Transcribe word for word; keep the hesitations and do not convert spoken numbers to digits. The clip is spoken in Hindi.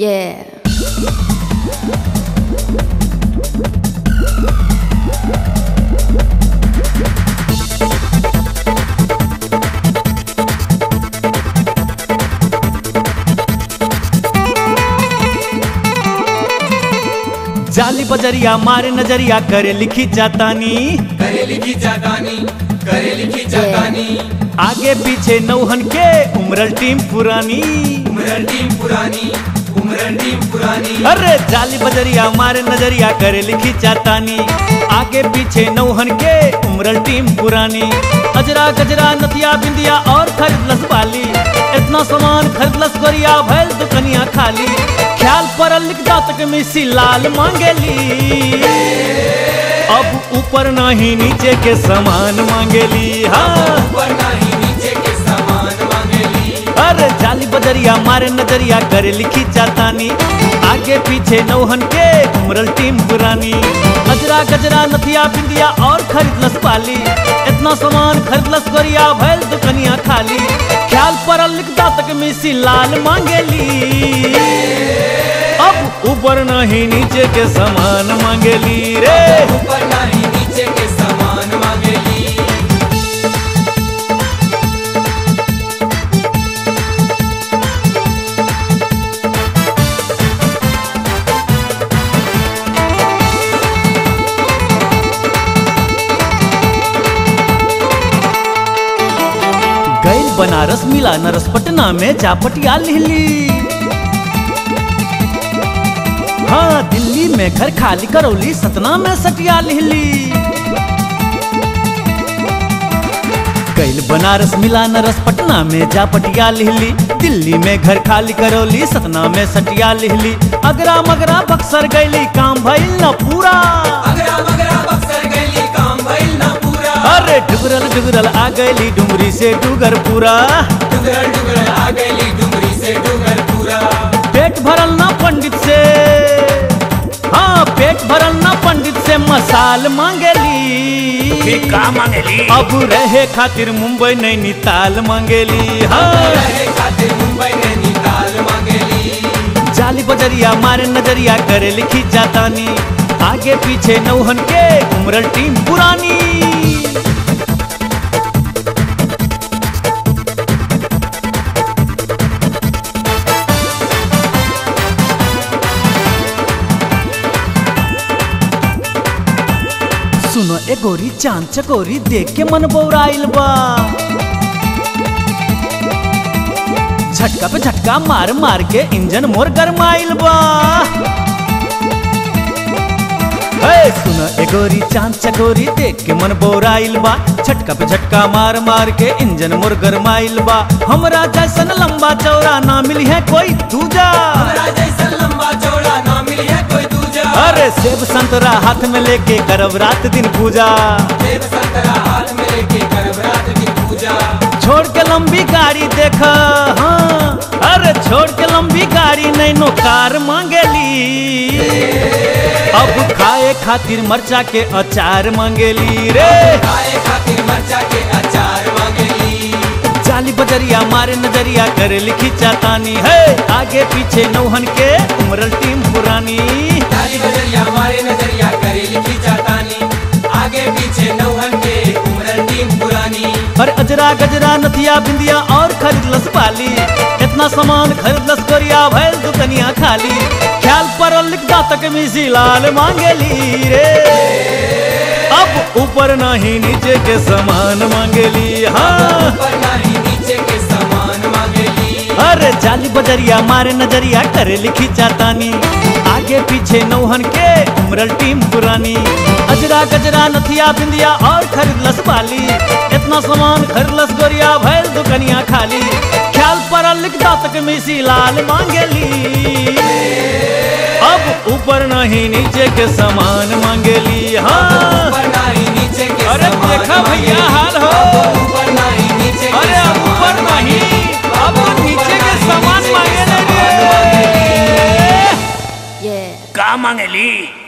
जाली बजरिया मारे नजरिया करे लिखी जातानी करे लिखी जातानी करे लिखी जातानी आगे पीछे नौहन के उमरल टीम पुरानी उमरल टीम पुरानी उमरल टीम पुरानी। अरे जाली बजरिया मारे नजरिया करे लिखी जातानी आगे पीछे नौहन के उमरल टीम पुरानी अजरा गजरा नतिया बिंदिया और खरीदलस वाली इतना सामान खरीदलस गोरिया भैल दुकनिया खाली ख्याल पर लिख जातक मिसी लाल मांगेली अब ऊपर नहीं नीचे के समान मांगेली। हाँ ऊपर नहीं नीचे के समान मांगेली। अरे जाली बजरिया मारे नजरिया करे लिखी जातानी आगे पीछे नौहन के उमरल टीम पुरानी अजरा गजरा नथिया बिंदिया और खरीदलस पाली इतना सामान खरीदलस गोरिया भैल दुकनिया खाली ख्याल पर लिख जातक मिसी लाल मांगेली अब ऊपर नहीं नीचे के समान मांगेली रे ऊपर नहीं नीचे के समान मांगेली। गैल बनारस मिला नरस पटना में जापटिया लिहली। हाँ दिल्ली में घर खाली करौली सतना में सटिया लिहली। गैल बनारस मिला नरस पटना में जा पटिया लिहली दिल्ली में घर खाली करौली सतना में सटिया लिहली अगरा मगरा बक्सर गैली काम भइल न पूरा अगरा मगरा बक्सर गैली काम भइल न पूरा। अरे डुगरल डुगरल आ गैली डुमरी से डुगर पूरा डुगरल डुगरल आ गैली डुमरी से डुगर पूरा। पेट भरल न पंडित से हाँ पेट भरल ना पंडित से मसाल मांगेली का मांगेली अब रहे खातिर मुंबई नैनीताल मांगेली। हाँ रहे खातिर मुंबई नैनीताल मांगेली। जाली बजरिया मारे नजरिया करे लिखी जातानी आगे पीछे नौहन के उमरल टीम पुरानी सुनो ए गोरी चांद चकोरी देख के मन बौराइल बा झटका पे झटका मार मार के इंजन मोर गरमाइल बा। हे सुनो ए गोरी चांद चकोरी देख के मन बौराइल बा झटका पे झटका मार मार के इंजन मोर गरमाइल बा हमरा जैसन लंबा चौड़ा ना मिली है कोई दूजा हमरा जैसन लंबा चौड़ा ना मिली है कोई दूजा। अरे सेब संतरा हाथ में लेके करब रात दिन पूजा सेब संतरा हाथ में लेके करब रात दिन पूजा। छोड़ के लंबी गाड़ी देखा हाँ अरे छोड़ के लंबी गाड़ी नैनो कार मांगेली अब खाए खातिर मरचा के अचार मांगेली रे खाए खातिर मरचा के अचार मांगेली। जाली बजरिया मारे नजरिया करे लिखी जातानी है आगे पीछे नौहन के उमरल टीम पुरानी जाली बजरिया मारे नजरिया करे लिखी जातानी आगे पीछे नौहन के उमरल टीम पुरानी। और अजरा गजरा नथिया बिंदिया और खरीदलस पाली इतना सामान खरीदलस गोरिया भैल दुकनिया खाली ख्याल पर लिख जातक मिसी लाल मांगेली रे अब ऊपर नहीं नीचे के समान मांगेली। हाँ ऊपर नहीं नीचे के समान मांगेली। अरे जाली बजरिया मारे नजरिया करे लिखी जातानी आगे पीछे नौहन के उमरल टीम पुरानी अजरा गजरा नथिया बिंदिया और खरीदलस पाली इतना सामान खरीदलस गोरिया भैल दुकनिया खाली ख्याल पर लिख जातक मिसी लाल मांगेली अब ऊपर नहीं नीचे के समान मांगेली। हाँ ऊपर नहीं नीचे के समान। अरे देखा भैया हाल हो ऊपर नहीं नीचे के अरे ऊपर नहीं अब नीचे के समान मांगेली का मांगेली।